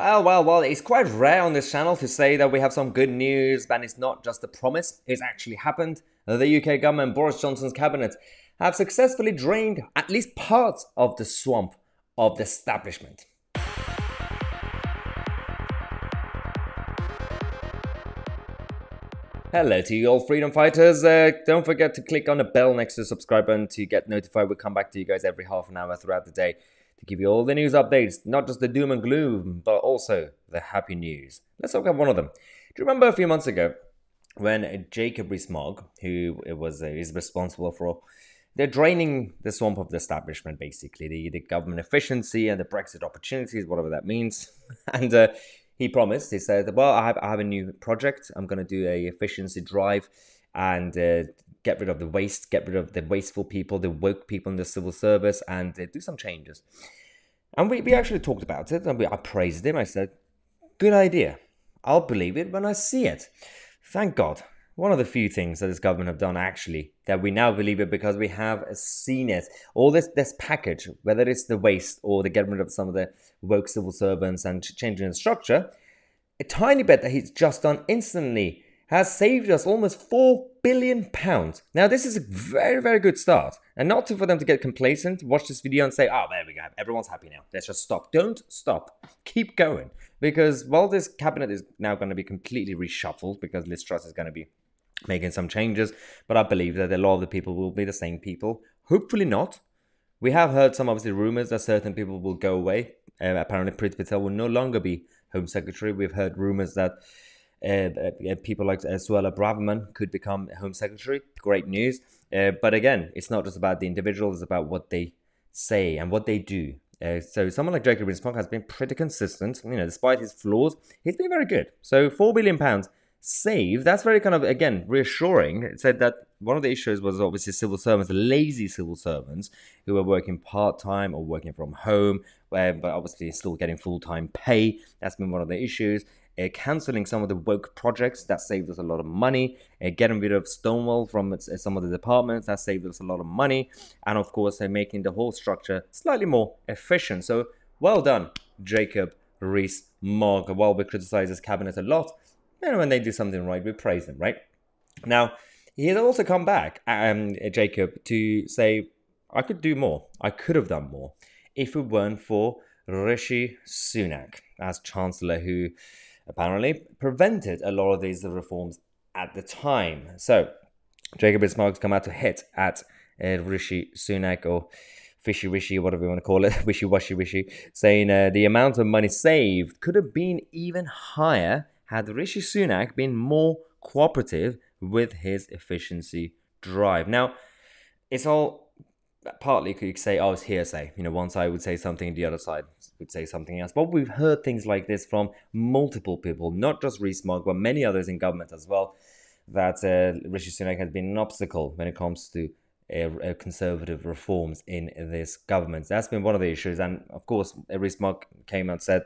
Well, it's quite rare on this channel to say that we have some good news, and it's not just a promise, it's actually happened. The UK government, Boris Johnson's cabinet, have successfully drained at least parts of the swamp of the establishment. Hello to you all freedom fighters, don't forget to click on the bell next to the subscribe button to get notified. We come back to you guys every half an hour throughout the day to give you all the news updates, not just the doom and gloom, but also the happy news. Let's look at one of them. Do you remember a few months ago when Jacob Rees-Mogg, who is responsible for they're draining the swamp of the establishment, basically, the government efficiency and the Brexit opportunities, whatever that means, and he promised, he said, well, I have a new project, I'm going to do a efficiency drive and get rid of the waste, get rid of the wasteful people, the woke people in the civil service, and do some changes. And we actually talked about it, and I praised him. I said, good idea. I'll believe it when I see it. Thank God. One of the few things that this government have done, actually, that we now believe it because we have seen it. All this package, whether it's the waste or the getting rid of some of the woke civil servants and changing the structure, a tiny bit that he's just done instantly has saved us almost £4 billion. Now, this is a very, very good start. And not for them to get complacent, watch this video and say, oh, there we go, everyone's happy now. Let's just stop. Don't stop. Keep going. Because while this cabinet is now going to be completely reshuffled, because Liz Truss is going to be making some changes, but I believe that a lot of the people will be the same people. Hopefully not. We have heard some, obviously, rumours that certain people will go away. Apparently, Priti Patel will no longer be Home Secretary. We've heard rumours that people like Suella Braverman could become Home Secretary. Great news. But again, it's not just about the individual, it's about what they say and what they do. So someone like Jacob Rees-Mogg has been pretty consistent. You know, despite his flaws, he's been very good. So £4 billion saved, that's very kind of, again, reassuring. It said that one of the issues was obviously civil servants, lazy civil servants who were working part-time or working from home, but obviously still getting full-time pay. That's been one of the issues. Cancelling some of the woke projects, that saved us a lot of money. Getting rid of Stonewall from some of the departments, that saved us a lot of money. And of course, they're making the whole structure slightly more efficient. So well done, Jacob Rees-Mogg. While we criticise his cabinet a lot, you know, when they do something right, we praise them, right? Now, he has also come back, Jacob, to say, I could do more. I could have done more if it weren't for Rishi Sunak as Chancellor, who apparently prevented a lot of these reforms at the time. So Jacob Rees-Mogg's come out to hit at Rishi Sunak, or Fishy Rishi, whatever you want to call it, wishy-washy Rishi, saying the amount of money saved could have been even higher had Rishi Sunak been more cooperative with his efficiency drive. Now, it's all partly, could you say, oh, it's hearsay. You know, one side would say something, the other side would say something else. But we've heard things like this from multiple people, not just Rees-Mogg, but many others in government as well, that Rishi Sunak has been an obstacle when it comes to conservative reforms in this government. That's been one of the issues. And of course, Rees-Mogg came and said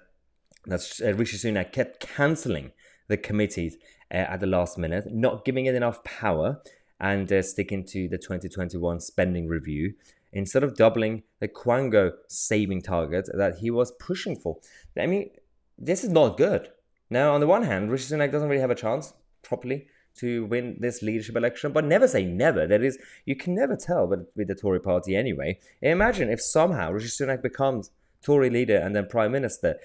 that Rishi Sunak kept cancelling the committees at the last minute, not giving it enough power, and sticking to the 2021 spending review instead of doubling the Kwango saving target that he was pushing for. I mean, this is not good. Now, on the one hand, Rishi Sunak doesn't really have a chance properly to win this leadership election, but never say never. That is, you can never tell with the Tory party anyway. Imagine if somehow Rishi Sunak becomes Tory leader and then Prime Minister.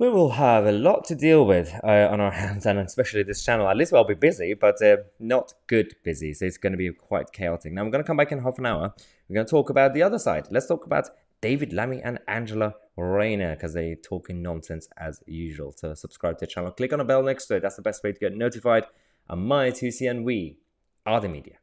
We will have a lot to deal with on our hands, and especially this channel. At least we'll be busy, but not good busy. So it's going to be quite chaotic. Now, I'm going to come back in half an hour. We're going to talk about the other side. Let's talk about David Lammy and Angela Rayner, because they're talking nonsense as usual. So subscribe to the channel. Click on the bell next to it. That's the best way to get notified. I'm Maya Tusi, and we are the media.